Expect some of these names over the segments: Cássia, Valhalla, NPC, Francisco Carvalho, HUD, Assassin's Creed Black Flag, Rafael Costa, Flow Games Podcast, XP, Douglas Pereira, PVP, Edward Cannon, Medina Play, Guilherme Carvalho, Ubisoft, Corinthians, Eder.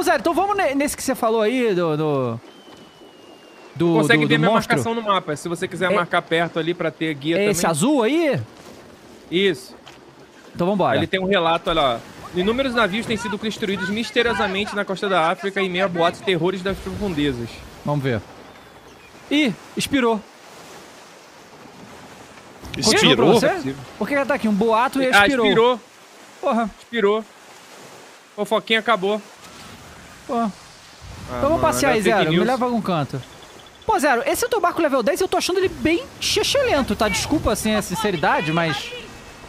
Então, Zé, então vamos nesse que você falou aí do consegue ver minha marcação no mapa. Se você quiser marcar perto ali pra ter guia também. Esse azul aí? Isso. Então vambora. Ele tem um relato, olha lá. Inúmeros navios têm sido destruídos misteriosamente na costa da África em meio a boatos terrores das profundezas. Vamos ver. Ih, expirou. Expirou? Por que tá aqui? Um boato e expirou. Ah, expirou. Porra. Expirou. O foquinho acabou. Porra. Ah, então vamos passear aí, Zero. Me leva pra algum canto. Pô, Zero, esse é o teu barco level 10 e eu tô achando ele bem xexelento, tá? Desculpa, assim, a sinceridade, mas...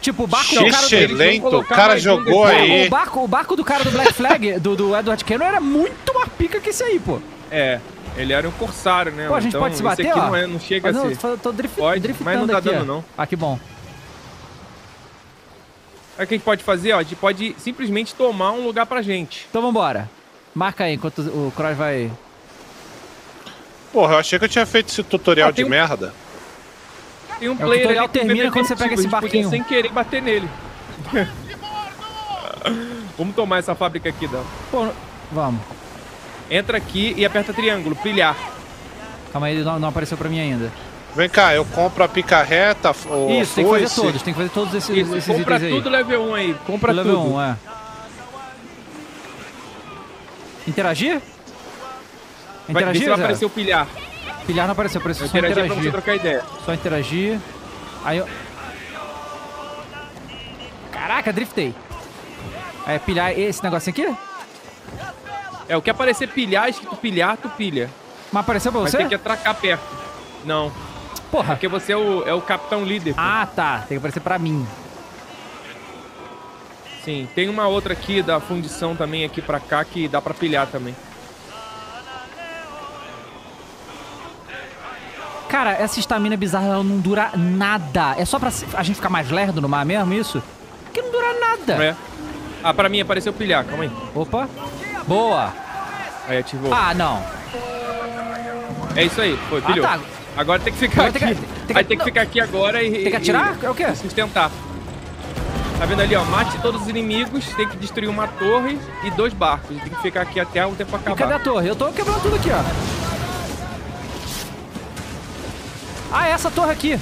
Tipo, o barco do cara... Excelente, o cara jogou aí. O barco do cara do Black Flag, do Edward Cannon, era muito mais pica que esse aí, pô. É, ele era um corsário, né? Pô, a gente então, pode se bater, esse aqui ó. Não chega a ser. Não, tô driftando mas não tá aqui, dando, ó. Não. Ah, que bom. Aí o que a gente pode fazer, ó, a gente pode simplesmente tomar um lugar pra gente. Então vambora. Marca aí, enquanto o Cross vai... Porra, eu achei que eu tinha feito esse tutorial de merda. Tem um player ali que termina quando você pega esse barquinho. Sem querer bater nele. Vamos tomar essa fábrica aqui, Dan. Pô, vamos. Entra aqui e aperta triângulo, pilhar. Calma aí, ele não apareceu pra mim ainda. Vem cá, eu compro a picarreta, ou isso, tem que fazer todos esses compra itens aí. Compra tudo level 1 aí, compra level tudo. Level 1, é. Interagir? Interagir, vai aparecer o pilhar. Pilhar não apareceu, apareceu só interagir. Pra você trocar ideia. Só interagir. Aí eu... Caraca, driftei. Aí pilhar esse negocinho aqui? É, o que aparecer pilhar, escrito pilhar, tu pilha. Mas apareceu pra você? Mas tem que atracar perto. Não. Porra. Porque você é o capitão líder. Pô. Ah, tá. Tem que aparecer pra mim. Sim, tem uma outra aqui da fundição também aqui pra cá que dá pra pilhar também. Cara, essa estamina bizarra ela não dura nada. É só pra a gente ficar mais lerdo no mar mesmo, isso? Porque não dura nada. É. Ah, pra mim apareceu pilhar, calma aí. Opa. Boa. Aí ativou. Ah, não. É isso aí, foi, pilhou. Ah, tá. Agora tem que ficar agora aqui. Tem que ficar aqui agora e... Tem que atirar? É o quê? Sustentar. Tá vendo ali, ó? Mate todos os inimigos, tem que destruir uma torre e dois barcos. Tem que ficar aqui até o tempo acabar. E cadê a torre? Eu tô quebrando tudo aqui, ó. Ah, é essa torre aqui.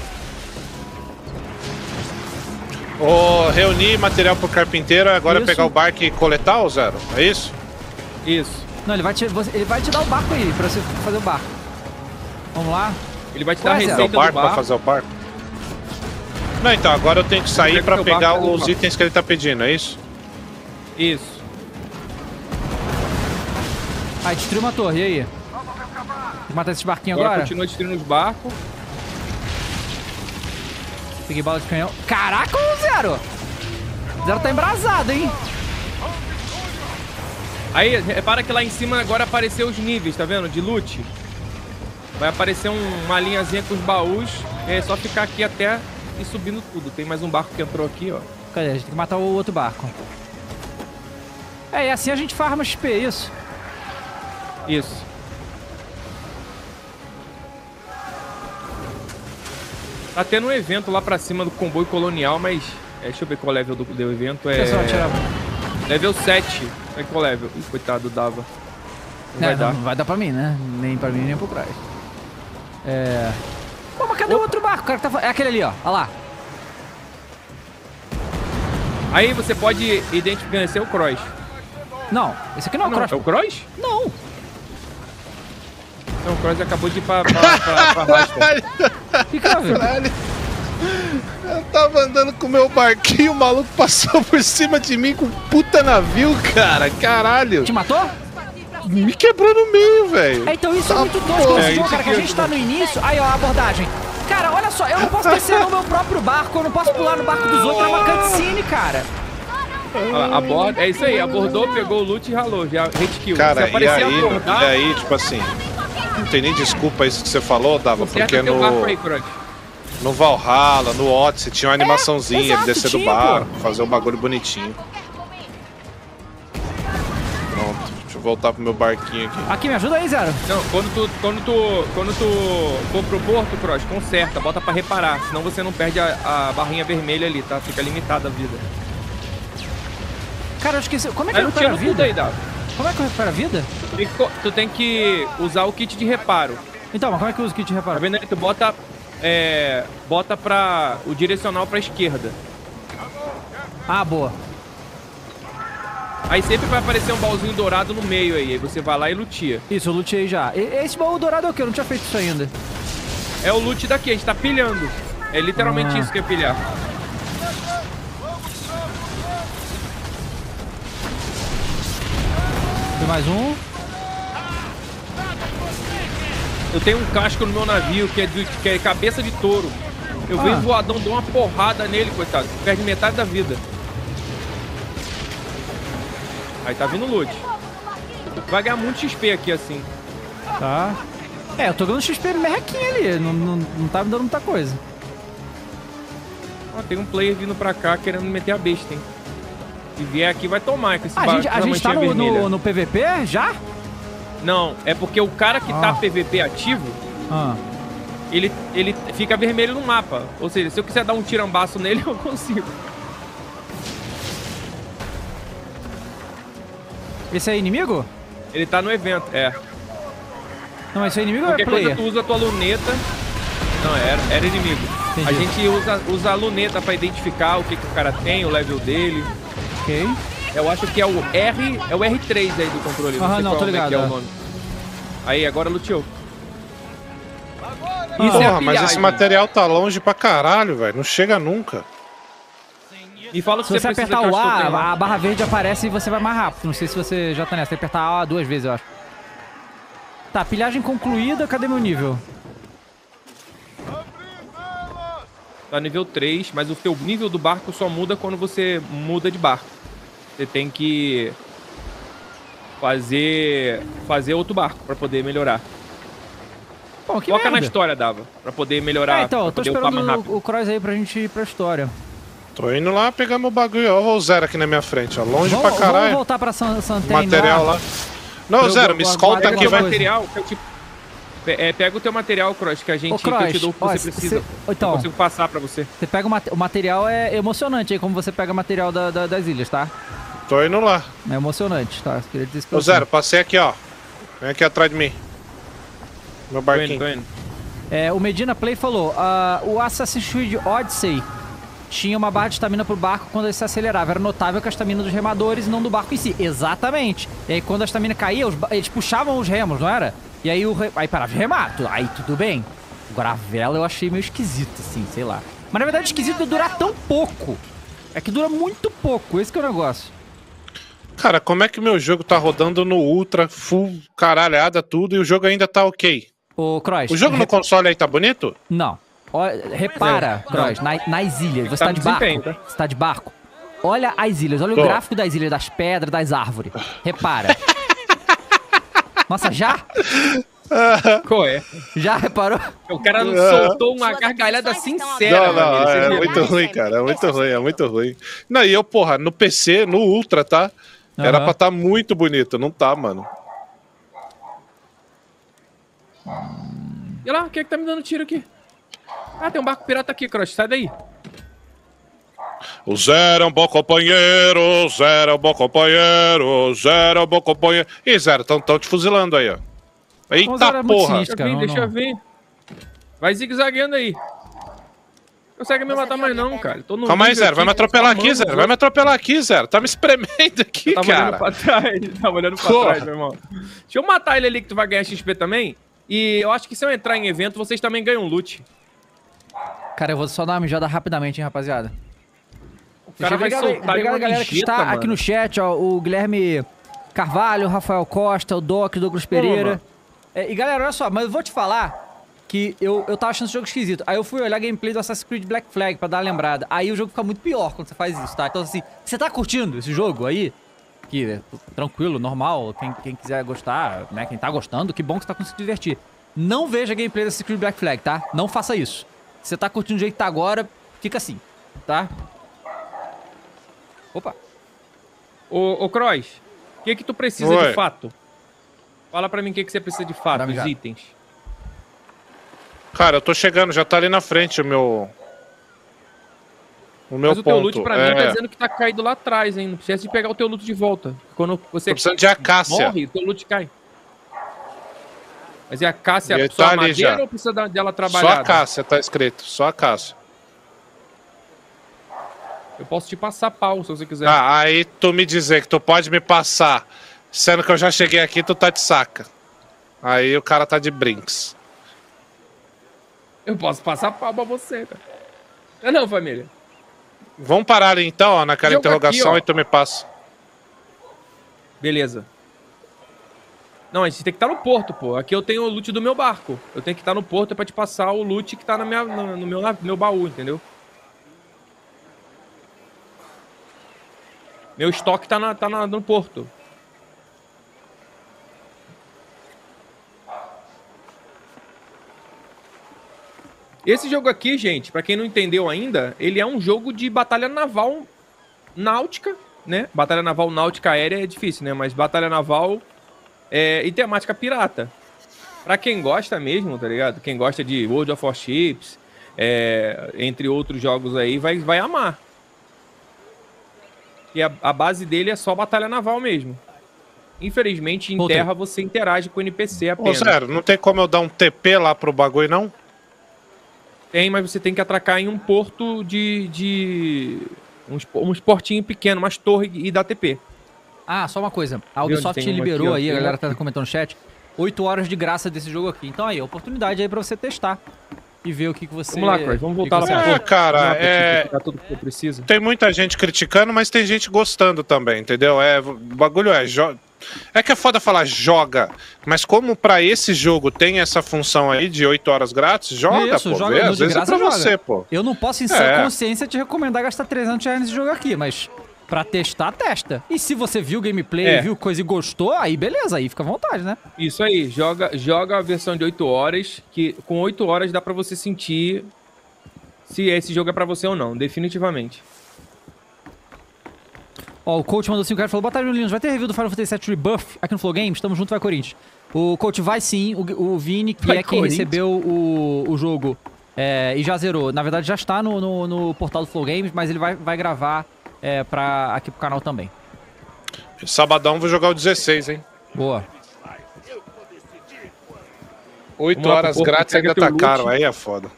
Oh, reunir material pro carpinteiro, agora isso. Pegar o barco e coletar, ou Zero? É isso? Isso. Não, ele vai te dar o barco aí, pra você fazer o barco. Vamos lá. Ele vai te dar a receita do barco. Pra fazer o barco? Não, então, agora eu tenho que sair pra pegar os itens que ele tá pedindo, é isso? Isso. Ah, destruiu uma torre, e aí? Vou matar esse barquinho agora? Continua destruindo os barcos. Peguei bala de canhão. Caraca, o Zero! O Zero tá embrasado, hein? Aí, repara que lá em cima agora apareceu os níveis, tá vendo? De loot. Vai aparecer uma linhazinha com os baús. É só ficar aqui até e subindo tudo. Tem mais um barco que entrou aqui, ó. Cadê? A gente tem que matar o outro barco. É, e assim a gente farma XP, isso? Isso. Tá tendo um evento lá pra cima do comboio colonial, mas... É, deixa eu ver qual level do evento é... Level 7. É qual level? Ih, coitado, dava. Não vai dar pra mim, né? Nem pra mim, nem pro trás. É... Pô, mas cadê o outro barco? O cara que tá... É aquele ali, ó. Olha lá. Aí você pode identificar esse é o Cross. Não, esse aqui não é o Cross. É o Cross? Não. Então o Cross acabou de ir pra rasta. Eu tava andando com o meu barquinho, o maluco passou por cima de mim com um puta navio, cara. Caralho. Te matou? Me quebrou no meio, velho. É, então isso é muito doido nesse jogo, cara, que a gente tá no início. Aí, ó, a abordagem. Cara, olha só, eu não posso descer no meu próprio barco, eu não posso pular no barco dos outros, é uma cutscene, cara. É isso aí, abordou, pegou o loot e ralou. Já hit kill. Cara, e aí, tipo assim... Não tem nem desculpa isso que você falou, Dava, porque no Valhalla, no Odyssey, tinha uma animaçãozinha de descer do barco, fazer um bagulho bonitinho. Pronto, deixa eu voltar pro meu barquinho aqui. Aqui, me ajuda aí, Zero. Não, quando tu for pro porto, Cross, conserta, bota pra reparar, senão você não perde a barrinha vermelha ali, tá? Fica limitada a vida. Cara, eu esqueci, como é que eu não tinha vida aí, Dava? Como é que eu recupero a vida? Tu tem que usar o kit de reparo. Então, mas como é que eu uso o kit de reparo? Tá vendo aí? Tu bota, bota pra o direcional pra esquerda. Ah, boa. Aí sempre vai aparecer um baúzinho dourado no meio aí. Aí você vai lá e luteia. Isso, eu luteei já. Esse baú dourado é o quê? Eu não tinha feito isso ainda. É o loot daqui, a gente tá pilhando. É literalmente isso que é pilhar. Tem mais um. Eu tenho um casco no meu navio que é cabeça de touro. Eu venho voadão, dou uma porrada nele, coitado. Perde metade da vida. Aí tá vindo loot. Vai ganhar muito XP aqui, assim. Tá. É, eu tô ganhando XP merrequinha ali. Não tá me dando muita coisa. Ó, tem um player vindo pra cá querendo meter a besta, hein. Se vier aqui, vai tomar com esse barulho. A gente tá no PVP já? Não, é porque o cara que tá PVP ativo, ele fica vermelho no mapa. Ou seja, se eu quiser dar um tirambaço nele, eu consigo. Esse é inimigo? Ele tá no evento, é. Não, esse é inimigo ou é player? Qualquer coisa tu usa a tua luneta... Não, era inimigo. Entendi. A gente usa a luneta pra identificar o que o cara tem, o level dele. Ok. Eu acho que é o R... É o R3 aí do controle. Ah, não, tô ligado. É o nome. Aí, agora luteou. Porra, mas esse material tá longe pra caralho, velho. Não chega nunca. E fala que se você apertar o A, a barra verde aparece e você vai mais rápido. Não sei se você já tá nessa. Tem que apertar A duas vezes, eu acho. Tá, pilhagem concluída. Cadê meu nível? Tá nível 3, mas o teu nível do barco só muda quando você muda de barco. Você tem que fazer outro barco pra poder melhorar. Bom, que merda. Na história dava, pra poder melhorar. É, então, eu tô esperando o Cross aí pra gente ir pra história. Tô indo lá pegar meu bagulho, ó, o Zero aqui na minha frente, ó, longe pra caralho. Vamos voltar pra Santen. Material lá. Não, Zero, me escolta aqui, vai. Material, pega o teu material, Cross, que a gente... Ô, Cross, que eu te dou o que você precisa. Então, eu consigo passar pra você. Você pega o material, é emocionante aí, como você pega o material das ilhas, tá? Tô indo lá. É emocionante, tá? Queria dizer isso pra você. Ô, Zero, passei aqui, ó. Vem aqui atrás de mim. Meu barquinho. Tô indo, tô indo. É, o Medina Play falou, o Assassin's Creed Odyssey... Tinha uma barra de estamina pro barco quando ele se acelerava. Era notável que a estamina dos remadores e não do barco em si. Exatamente. E aí quando a estamina caía, eles puxavam os remos, não era? E aí aí parava de remar. Aí tudo bem. Agora a vela eu achei meio esquisita, assim, sei lá. Mas na verdade esquisito é durar tão pouco. É que dura muito pouco. Esse que é o negócio. Cara, como é que meu jogo tá rodando no Ultra, full caralhada, tudo, e o jogo ainda tá ok? Ô, Cross... O jogo no console aí tá bonito? Não. Repara, Cross, nas ilhas. Você tá de barco? Tá? Você tá de barco? Olha as ilhas, olha o gráfico das ilhas, das pedras, das árvores. Repara. Nossa, já? Qual é? Já reparou? O cara soltou uma gargalhada sincera. Não, é muito ruim, cara. É muito ruim, é muito ruim. Não, e eu, porra, no PC, no Ultra, tá? Era pra tá muito bonito. Não tá, mano. E lá, quem é que tá me dando tiro aqui? Ah, tem um barco pirata aqui, Cross. Sai daí. O Zero é um bom companheiro, o Zero é um bom companheiro, o Zero é um bom companheiro. Ih, Zero, tão te fuzilando aí, ó. Eita porra. Deixa eu ver. Vai zigue-zagueando aí. Não consegue me matar mais não, cara. Calma aí, Zero. Vai me atropelar aqui, Zero. Vai me atropelar aqui, Zero. Tá me espremendo aqui, cara. Tá olhando pra trás, meu irmão. Deixa eu matar ele ali que tu vai ganhar XP também. E eu acho que se eu entrar em evento, vocês também ganham loot. Cara, eu vou só dar uma mijada rapidamente, hein, rapaziada. O cara vai soltar a galera que está aqui no chat, ó. O Guilherme Carvalho, o Rafael Costa, o Doc, o Douglas Pereira. E galera, olha só, mas eu vou te falar que eu tava achando esse jogo esquisito. Aí eu fui olhar gameplay do Assassin's Creed Black Flag pra dar uma lembrada. Aí o jogo fica muito pior quando você faz isso, tá? Então assim, você tá curtindo esse jogo aí? Que é tranquilo, normal, quem quiser gostar, né? Quem tá gostando, que bom que você tá conseguindo se divertir. Não veja gameplay do Assassin's Creed Black Flag, tá? Não faça isso. Você tá curtindo o jeito que tá agora, fica assim, tá? Opa! Ô Cross, o que tu precisa de fato? Fala pra mim o que você precisa de fato, os itens. Cara, eu tô chegando, já tá ali na frente o meu... O meu mas ponto, o teu loot pra mim tá dizendo que tá caído lá atrás, hein? Não precisa de pegar o teu loot de volta. Quando você morre, o teu loot cai. Mas e a Cássia e só tá a madeira já. Ou precisa dela trabalhada? Só a Cássia, tá escrito. Só a Cássia. Eu posso te passar pau, se você quiser. Ah, aí tu me dizer que tu pode me passar, sendo que eu já cheguei aqui, tu tá de saca. Aí o cara tá de brinks. Eu posso passar pau pra você, cara. Não, família. Vamos parar ali então, ó, naquela jogo interrogação aqui, e tu me passa. Beleza. Não, a gente tem que estar no porto, pô. Aqui eu tenho o loot do meu barco. Eu tenho que estar no porto pra te passar o loot que tá na minha, no meu baú, entendeu? Meu estoque tá, no porto. Esse jogo aqui, gente, pra quem não entendeu ainda, ele é um jogo de batalha naval náutica, né? Batalha naval náutica aérea é difícil, né? Mas batalha naval... É, e temática pirata. Pra quem gosta mesmo, tá ligado? Quem gosta de World of Warships, entre outros jogos aí, vai amar. E a base dele é só batalha naval mesmo. Infelizmente, em terra você interage com o NPC apenas. Ô, sério, não tem como eu dar um TP lá pro bagulho, não? Tem, mas você tem que atracar em um porto uns portinhos pequenos, umas torres e dar TP. Ah, só uma coisa, a Ubisoft liberou aí, a galera tá comentando no chat, 8 horas de graça desse jogo aqui. Então aí, oportunidade aí pra você testar e ver o que você... Vamos lá, Craig, vamos voltar lá. É, cara, tudo que precisa. Tem muita gente criticando, mas tem gente gostando também, entendeu? O bagulho é que é foda falar joga, mas como pra esse jogo tem essa função aí de 8 horas grátis, joga, isso, pô. Joga, às vezes é pra você, pô. Eu não posso, em sã consciência, te recomendar gastar 300 reais nesse jogo aqui, mas... Pra testar, testa. E se você viu gameplay, viu coisa e gostou, aí beleza, aí fica à vontade, né? Isso aí, joga a versão de 8 horas, que com 8 horas dá pra você sentir se esse jogo é pra você ou não, definitivamente. Ó, o coach mandou 5 reais e falou, boa tarde, meninos, vai ter review do Final Fantasy VII Rebuff aqui no Flow Games? Tamo junto, vai Corinthians. O coach vai sim, o Vini, que é quem recebeu o jogo e já zerou. Na verdade já está no portal do Flow Games, mas ele vai gravar... pra aqui pro canal também. Sabadão vou jogar o 16, hein? Boa. 8 horas grátis ainda tá caro, aí é foda.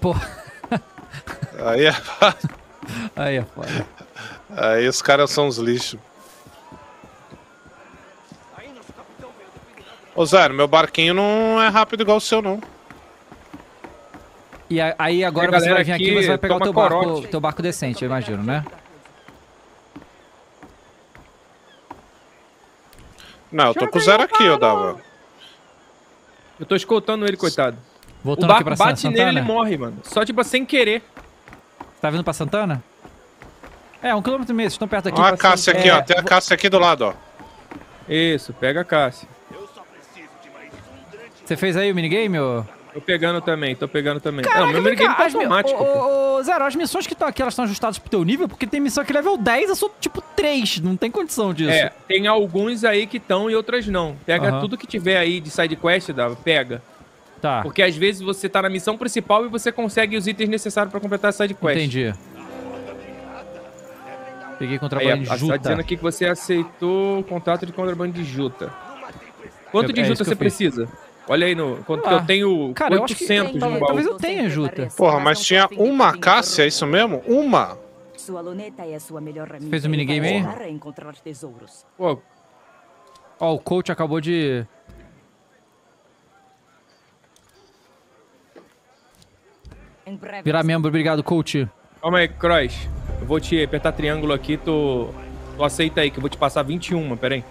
Pô. Aí é foda. Aí é foda. Aí os caras são uns lixos. Ô Zé, meu barquinho não é rápido igual o seu, não. E aí agora você vai vir aqui e você vai pegar o teu barco decente, eu imagino, né? Não, eu tô com o zero aqui, eu dava. Eu tô escoltando ele, coitado. Voltando o barco aqui pra bate Santana? Nele, ele morre, mano. Só, tipo, sem querer. Tá vindo pra Santana? É, 1,5 km, estão perto aqui. Ó a Cássia aqui, ó. Tem a Cássia aqui do lado, ó. Isso, pega a Cássia. Você fez aí o minigame, ô? Tô pegando também, tô pegando também. Caraca, não, meu minigame tá automático. Ô, Zero, as missões que estão aqui, elas estão ajustadas pro teu nível? Porque tem missão que level 10, eu sou tipo 3, não tem condição disso. É, tem alguns aí que estão e outras não. Pega tudo que tiver aí de sidequest, pega. Tá. Porque às vezes você tá na missão principal e você consegue os itens necessários pra completar a sidequest. Entendi. Peguei contrabando de juta. Tá dizendo aqui que você aceitou o contrato de contrabando de juta. Quanto de juta você precisa? Olha aí, quanto que eu tenho, cara, 800 no baú. Talvez eu tenha juta. Porra, mas tinha uma Cássia, é isso mesmo? Uma? Você fez o minigame aí? Ó, o coach acabou de... virar membro, obrigado, coach. Calma aí, Croix. Eu vou te apertar triângulo aqui, tu aceita aí, que eu vou te passar 21, peraí.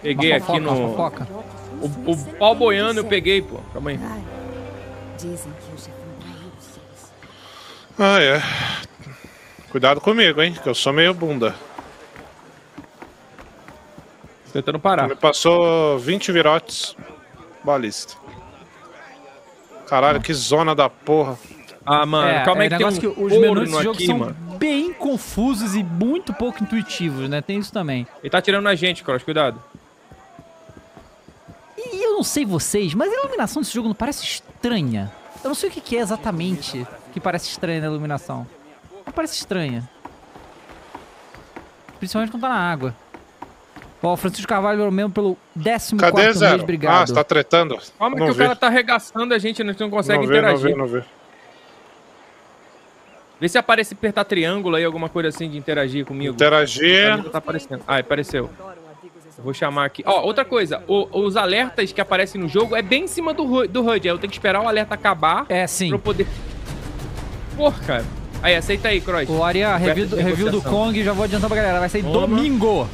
Peguei aqui no... O pau boiando eu peguei, pô. Calma aí. Ah, é. Cuidado comigo, hein, que eu sou meio bunda. Tentando parar. Me passou 20 virotes. Balista. Caralho, que zona da porra. Ah, mano, calma aí que tem um que os menus do jogo aqui, são bem confusos e muito pouco intuitivos, né? Tem isso também. Ele tá atirando na gente, Cross, cuidado. Eu não sei vocês, mas a iluminação desse jogo não parece estranha. Eu não sei o que é exatamente. que parece estranha na iluminação. Ela parece estranha. Principalmente quando tá na água. Ó, Francisco Carvalho, mesmo pelo 14º mês, obrigado. Ah, você tá tretando? Calma que o cara tá arregaçando a gente, a gente não consegue interagir. Vê se aparece apertar triângulo aí, alguma coisa assim de interagir comigo. Interagir. Tá aparecendo. Ah, apareceu. Eu vou chamar aqui. Ó, outra coisa. Os alertas que aparecem no jogo é bem em cima do HUD. Aí eu tenho que esperar o alerta acabar. É, sim. Pra eu poder... Porra, cara. Aí, aceita aí, Croix. O Aria, review do Kong, já vou adiantar pra galera. Vai sair domingo.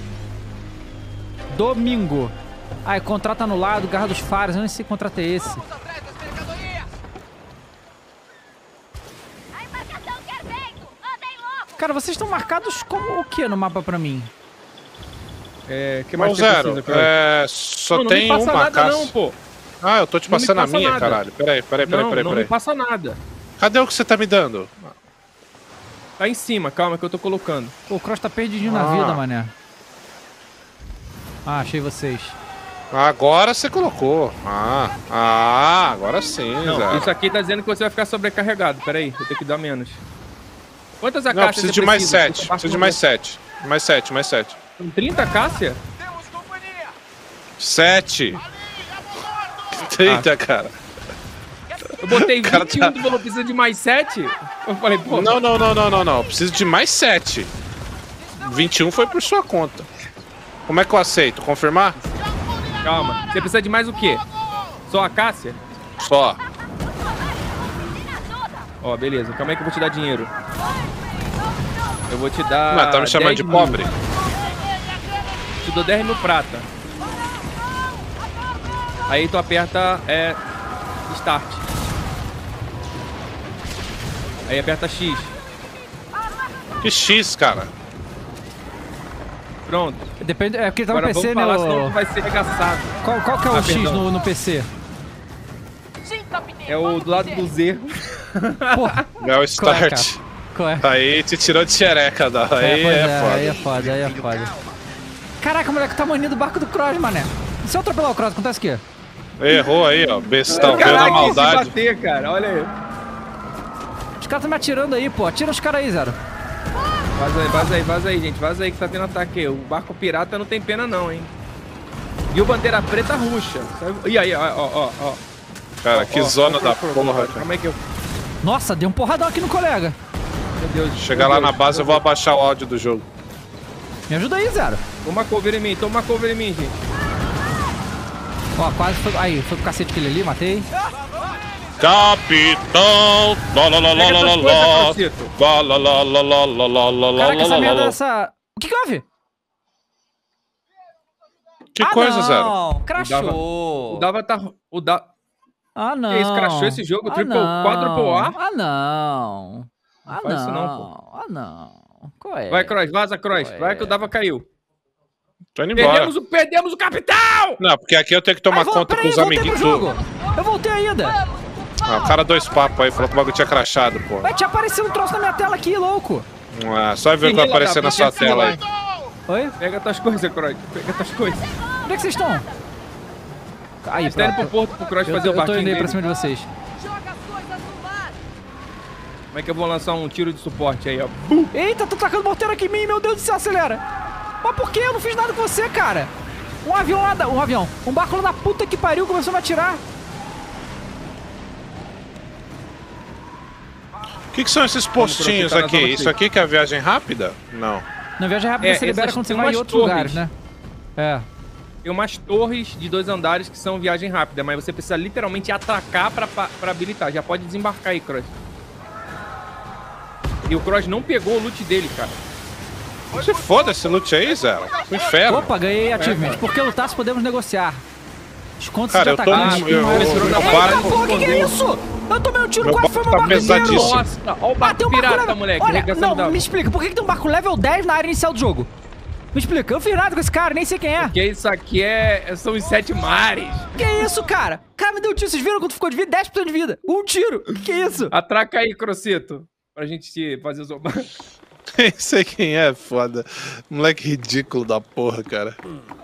Domingo. Ai, contrato anulado, Garra dos Faros. Eu não sei que contrato é esse. Cara, vocês estão marcados como o que no mapa pra mim? É, que mais zero. É, só tem um marcado. Ah, eu tô te passando a minha, caralho. Peraí. Não me passa nada. Cadê o que você tá me dando? Tá em cima, calma que eu tô colocando. Pô, o Cross tá perdidinho na vida, mané. Ah, achei vocês. Agora você colocou. Agora sim, Zé. Isso aqui tá dizendo que você vai ficar sobrecarregado. Peraí, eu tenho que dar menos. Quantas a caixa você precisa? Não, preciso de mais 7. Preciso de mais 7. Mais 7. Com 30 Cássia? 7. 30, cara. Eu botei 21 e falou, precisa de mais 7? Eu falei, pô... Não. Preciso de mais 7. 21 foi por sua conta. Como é que eu aceito? Confirmar? Calma. Você precisa de mais o quê? Só a Cássia? Só. Ó, beleza. Calma aí que eu vou te dar dinheiro. Eu vou te dar... Mas tá me chamando de pobre? Te dou 10 mil prata. Aí tu aperta... Start. Aí aperta X. Que X, cara? Pronto. Depende, é porque ele tá no PC, né? Senão vai ser regaçado. Qual que é o X no PC? É o do lado do Z. Porra. É o Start. Qual é? Aí te tirou de xereca, dá. Aí é foda. Caraca, moleque, tá manido do barco do Cross, mané. E se eu atropelar o Cross, acontece o quê? Errou aí, ó. Bestão, veio na maldade. Bater, cara. Olha aí. Os caras estão me atirando aí, pô. Atira os caras aí, Zero. Vaza aí, gente. Vaza aí que tá tendo ataque aí. O barco pirata não tem pena não, hein. E o bandeira preta ruxa. E aí, ó. Cara, que zona da porra. Como é que eu... Nossa, deu um porradão aqui no colega. Meu Deus. Chegar lá na base, eu vou abaixar o áudio do jogo. Me ajuda aí, Zero. Toma cover em mim, gente. Ó, quase foi... Aí, foi pro cacete aquele ali, matei. Capitão! Caraca, essa merda dessa... O que houve? Que coisa, Zero? Não, crashou. O Dava tá... Ah, não. Esse crashou esse jogo, quadruple A? Ah, não. Faz isso não, pô. Qual é? Vai, Cross, vaza, Cross. Vai que o Dava caiu. Tô indo embora. Perdemos o capital! Não, porque aqui eu tenho que tomar conta com os amiguinhos. Eu voltei ainda. Ah, o cara dois papos aí, falou que o bagulho tinha crashado, pô. Vai te aparecer um troço na minha tela aqui, louco. Ah, só ver o que vai aparecer na sua tela aí. Oi? Pega tuas coisas, Croix. Onde é que vocês estão? Aí, tá indo pro porto pro Croix fazer o barquinho. Eu tô indo aí pra cima de vocês. Como é que eu vou lançar um tiro de suporte aí, ó? Eita, tô tacando morteiro aqui em mim, meu Deus do céu, acelera! Mas por que? Eu não fiz nada com você, cara. Um barco lá da puta que pariu começou a me atirar. O que são esses postinhos aqui? Isso aqui que é a viagem rápida? Não. Na viagem rápida você libera quando você vai em outros lugares, né? É. Tem umas torres de 2 andares que são viagem rápida, mas você precisa literalmente atracar pra habilitar. Já pode desembarcar aí, Cross. E o Cross não pegou o loot dele, cara. Você foda esse loot aí, Zero. O inferno. Opa, ganhei ativamente. Porque lutar se podemos negociar. Descontos de ataque. O que é isso? Eu tomei um tiro, quase foi meu barco inteiro. Nossa, olha o barco pirata, moleque. Não, me explica. Por que tem um barco level 10 na área inicial do jogo? Me explica. Eu fiz nada com esse cara, nem sei quem é. Porque isso aqui são os 7 mares. Que isso, cara? O cara me deu um tiro. Vocês viram quanto ficou de vida? 10% de vida. Um tiro. Que isso? Atraca aí, Crocito. Pra gente fazer os obanos. Nem sei quem é, foda. Moleque ridículo da porra, cara.